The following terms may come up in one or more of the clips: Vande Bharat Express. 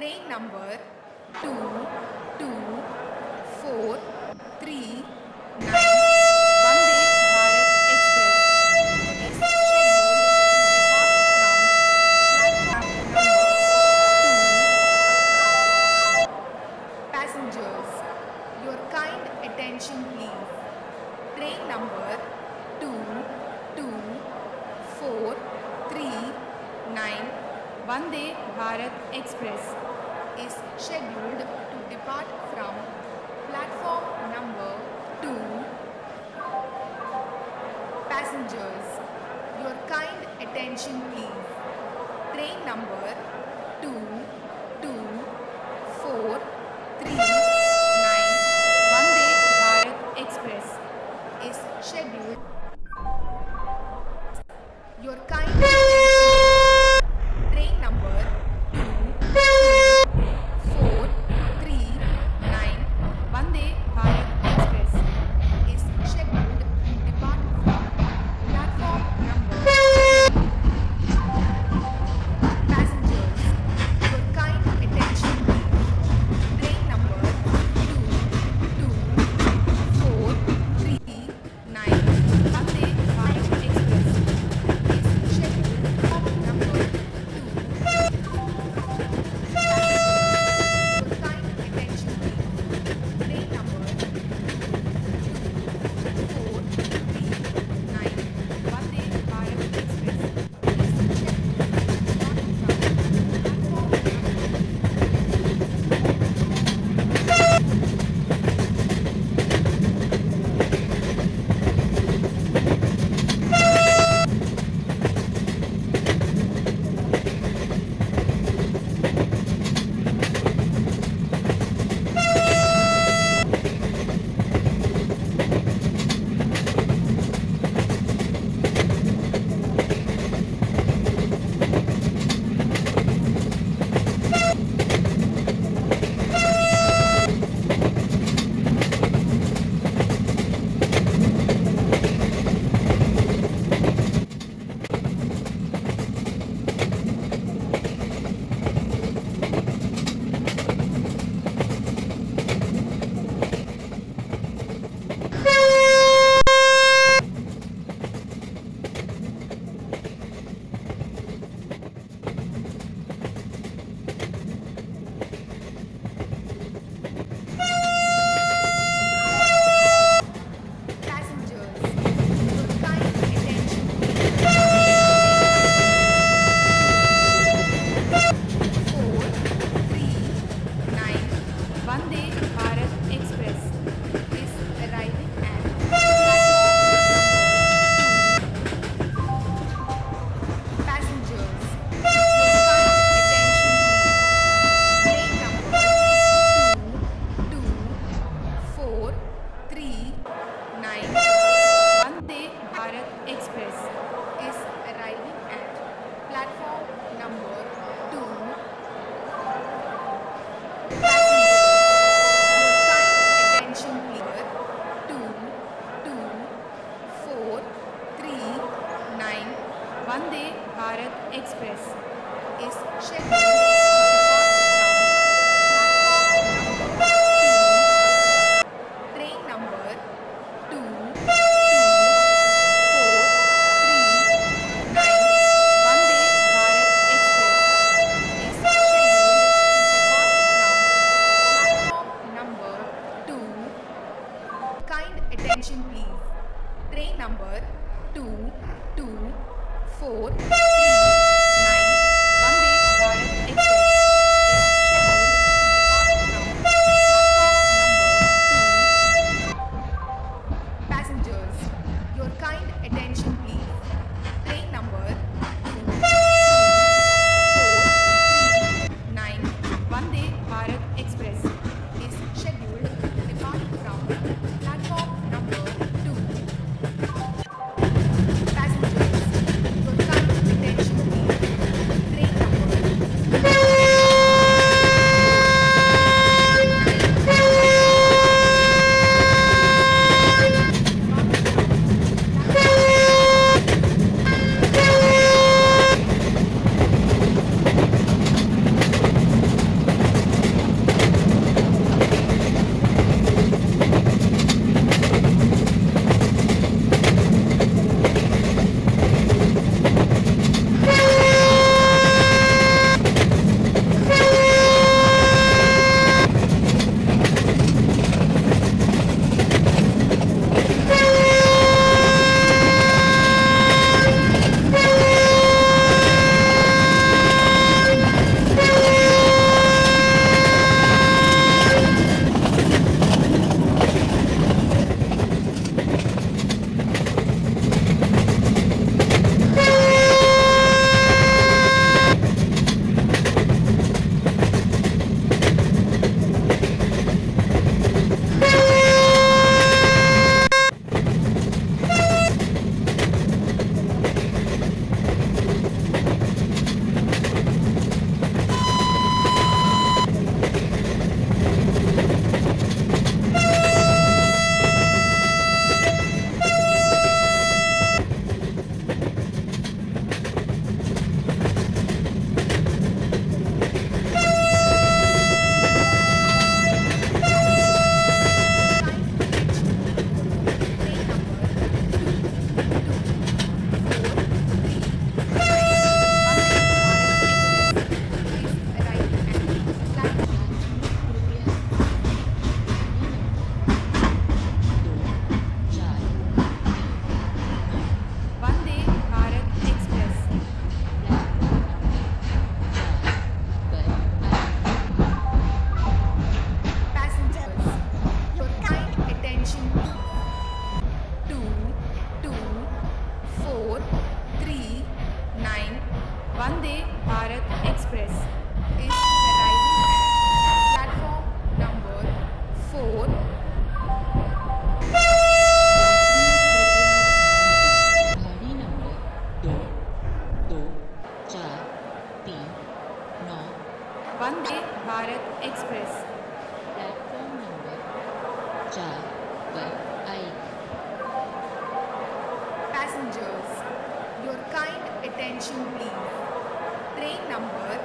train number 2243 Vande Bharat Express is scheduled to depart from platform number 2. Passengers, your kind attention please. Train number 2243 Vande Bharat Express is scheduled to depart from platform number 2. Passengers, your kind attention please. Train number 2243 Vande Bharat Express is scheduled. Your kind. Passenger. Vande Bharat Express. Platform number 4 पर आएगी. Passengers, your kind attention please. Train number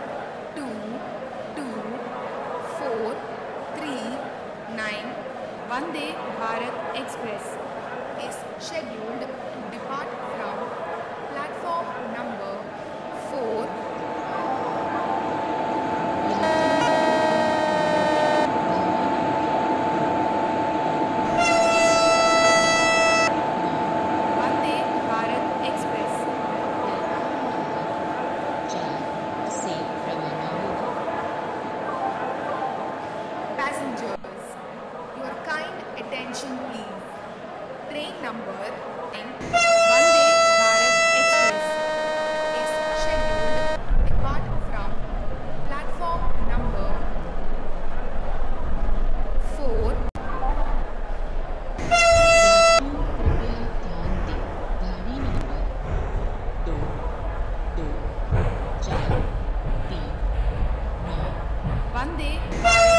2249 Vande Bharat Express is scheduled to depart from platform number 4. Passengers, your kind attention please. Train number 10, Vande Bharat Express is scheduled to depart from platform number 4. Vande Bharat